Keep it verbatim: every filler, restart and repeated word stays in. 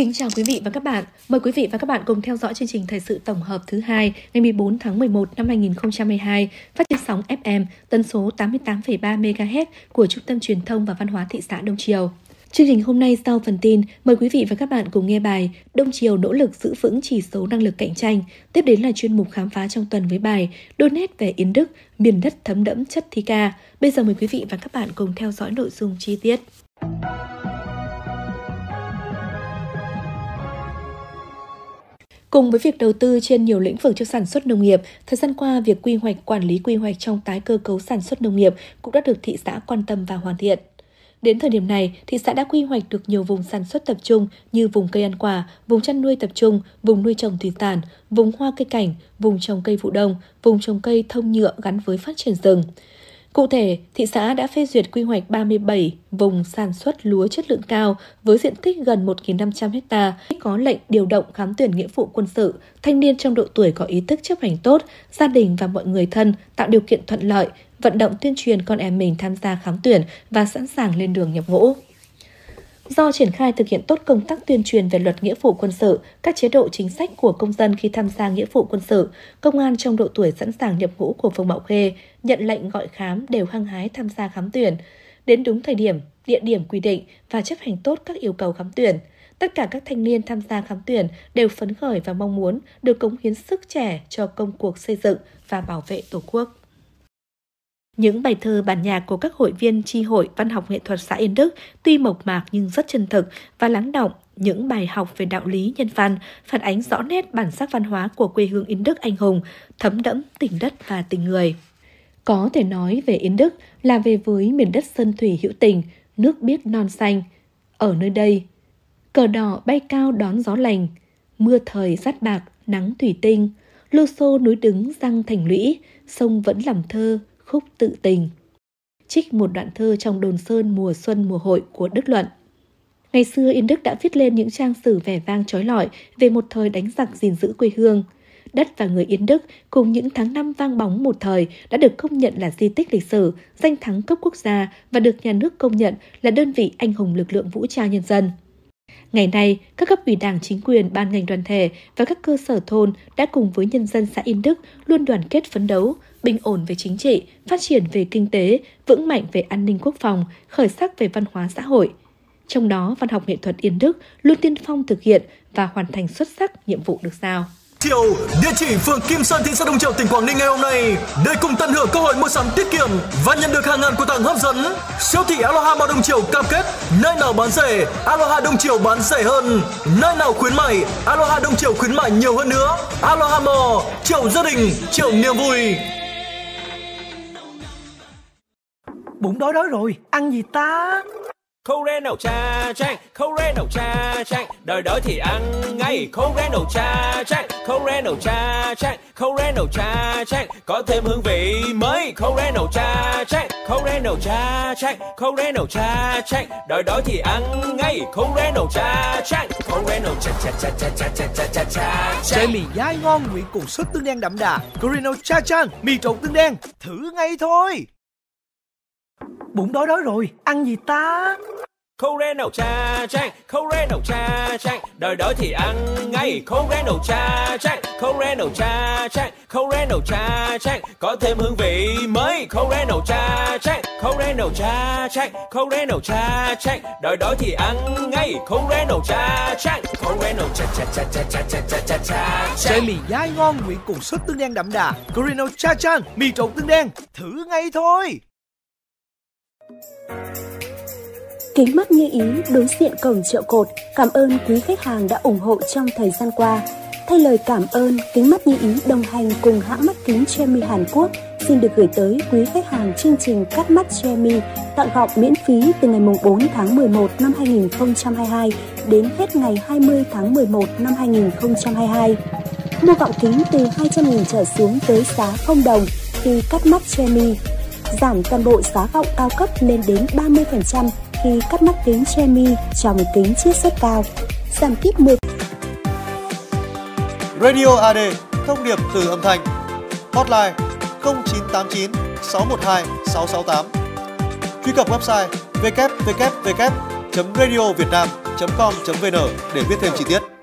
Kính chào quý vị và các bạn. Mời quý vị và các bạn cùng theo dõi chương trình thời sự tổng hợp thứ hai ngày mười bốn tháng mười một năm hai nghìn không trăm hai mươi hai phát trên sóng ép em tần số tám mươi tám phẩy ba mê ga héc của Trung tâm Truyền thông và Văn hóa Thị xã Đông Triều. Chương trình hôm nay sau phần tin, mời quý vị và các bạn cùng nghe bài Đông Triều nỗ lực giữ vững chỉ số năng lực cạnh tranh. Tiếp đến là chuyên mục khám phá trong tuần với bài Đôi nét về Yến Đức, miền đất thấm đẫm chất thi ca. Bây giờ mời quý vị và các bạn cùng theo dõi nội dung chi tiết. Cùng với việc đầu tư trên nhiều lĩnh vực cho sản xuất nông nghiệp, thời gian qua, việc quy hoạch quản lý quy hoạch trong tái cơ cấu sản xuất nông nghiệp cũng đã được thị xã quan tâm và hoàn thiện. Đến thời điểm này, thị xã đã quy hoạch được nhiều vùng sản xuất tập trung như vùng cây ăn quả, vùng chăn nuôi tập trung, vùng nuôi trồng thủy sản, vùng hoa cây cảnh, vùng trồng cây vụ đông, vùng trồng cây thông nhựa gắn với phát triển rừng. Cụ thể, thị xã đã phê duyệt quy hoạch ba mươi bảy vùng sản xuất lúa chất lượng cao với diện tích gần một nghìn năm trăm ha, có lệnh điều động khám tuyển nghĩa vụ quân sự, thanh niên trong độ tuổi có ý thức chấp hành tốt, gia đình và mọi người thân tạo điều kiện thuận lợi, vận động tuyên truyền con em mình tham gia khám tuyển và sẵn sàng lên đường nhập ngũ. Do triển khai thực hiện tốt công tác tuyên truyền về luật nghĩa vụ quân sự, các chế độ chính sách của công dân khi tham gia nghĩa vụ quân sự, công an trong độ tuổi sẵn sàng nhập ngũ của phường Mạo Khê nhận lệnh gọi khám đều hăng hái tham gia khám tuyển, đến đúng thời điểm, địa điểm quy định và chấp hành tốt các yêu cầu khám tuyển. Tất cả các thanh niên tham gia khám tuyển đều phấn khởi và mong muốn được cống hiến sức trẻ cho công cuộc xây dựng và bảo vệ Tổ quốc. Những bài thơ bản nhạc của các hội viên chi hội văn học nghệ thuật xã Yến Đức tuy mộc mạc nhưng rất chân thực và lắng đọng những bài học về đạo lý nhân văn, phản ánh rõ nét bản sắc văn hóa của quê hương Yến Đức anh hùng, thấm đẫm tình đất và tình người. Có thể nói về Yến Đức là về với miền đất sơn thủy hữu tình, nước biếc non xanh. Ở nơi đây, cờ đỏ bay cao đón gió lành, mưa thời rát bạc, nắng thủy tinh, lô xô núi đứng răng thành lũy, sông vẫn làm thơ, khúc tự tình. Trích một đoạn thơ trong Đồn Sơn mùa xuân mùa hội của Đức Luận. Ngày xưa Yến Đức đã viết lên những trang sử vẻ vang trói lọi về một thời đánh giặc gìn giữ quê hương. Đất và người Yến Đức cùng những tháng năm vang bóng một thời đã được công nhận là di tích lịch sử, danh thắng cấp quốc gia và được nhà nước công nhận là đơn vị anh hùng lực lượng vũ trang nhân dân. Ngày nay, các cấp ủy đảng chính quyền, ban ngành đoàn thể và các cơ sở thôn đã cùng với nhân dân xã Yến Đức luôn đoàn kết phấn đấu, bình ổn về chính trị, phát triển về kinh tế, vững mạnh về an ninh quốc phòng, khởi sắc về văn hóa xã hội. Trong đó, văn học nghệ thuật Yến Đức luôn tiên phong thực hiện và hoàn thành xuất sắc nhiệm vụ được giao. Chiều, địa chỉ phường Kim Sơn, thị xã Đông Triều, tỉnh Quảng Ninh ngày hôm nay, để cùng tận hưởng cơ hội mua sắm tiết kiệm và nhận được hàng ngàn quà tặng hấp dẫn. Siêu thị Aloha Mall Đông Triều cam kết nơi nào bán rẻ, Aloha Đông Triều bán rẻ hơn, nơi nào khuyến mại, Aloha Đông Triều khuyến mại nhiều hơn nữa. Aloha Mall, Triều gia đình, Triều niềm vui. Bụng đói đói rồi, ăn gì ta? Koreno cha chanh, Koreno cha chanh, đời đói thì ăn ngay. Koreno cha chanh, Koreno cha chanh, Koreno cha chanh, có thêm hương vị mới. Koreno cha chanh, Koreno cha chanh, Koreno cha chanh, đời đói thì ăn ngay. Koreno cha chanh, Koreno cha cha cha cha cha cha cha cha cha. Chai mì dai ngon quyện cùng sốt tương đen đậm đà. Koreno cha chanh, mì trộn tương đen, thử ngay thôi. Bụng đói đói rồi, ăn gì ta? Koreno cha chanh, Koreno cha chanh, đời đói thì ăn ngay. Koreno cha chanh, Koreno cha chanh, Koreno cha chanh, có thêm hương vị mới. Koreno cha chanh, Koreno cha chanh, Koreno cha chanh, đời đói thì ăn ngay. Koreno cha chanh, Koreno cha cha cha cha cha cha cha cha cha. Chai mì dai ngon quyện cùng sốt tương đen đậm đà. Koreno cha chanh, mì trộn tương đen, thử ngay thôi. Kính mắt như ý đối diện cổng chợ cột, cảm ơn quý khách hàng đã ủng hộ trong thời gian qua. Thay lời cảm ơn, kính mắt như ý đồng hành cùng hãng mắt kính Jenny Hàn Quốc xin được gửi tới quý khách hàng chương trình cắt mắt Jenny tặng gọng miễn phí từ ngày mùng bốn tháng mười một năm hai nghìn không trăm hai mươi hai đến hết ngày hai mươi tháng mười một năm hai nghìn không trăm hai mươi hai. Mua gọng kính từ hai trăm nghìn trở xuống tới giá không đồng khi cắt mắt Jenny. Giảm toàn bộ giá gọng cao cấp lên đến ba mươi phần trăm khi cắt mắt kính Jenny trong kính chiết xuất cao. Giảm tiếp mười. Radio a đê, thông điệp từ âm thanh. Hotline không chín tám chín sáu một hai sáu sáu tám. Truy cập website w w w chấm radio vietnam radiovietnam chấm com chấm vn để biết thêm chi tiết.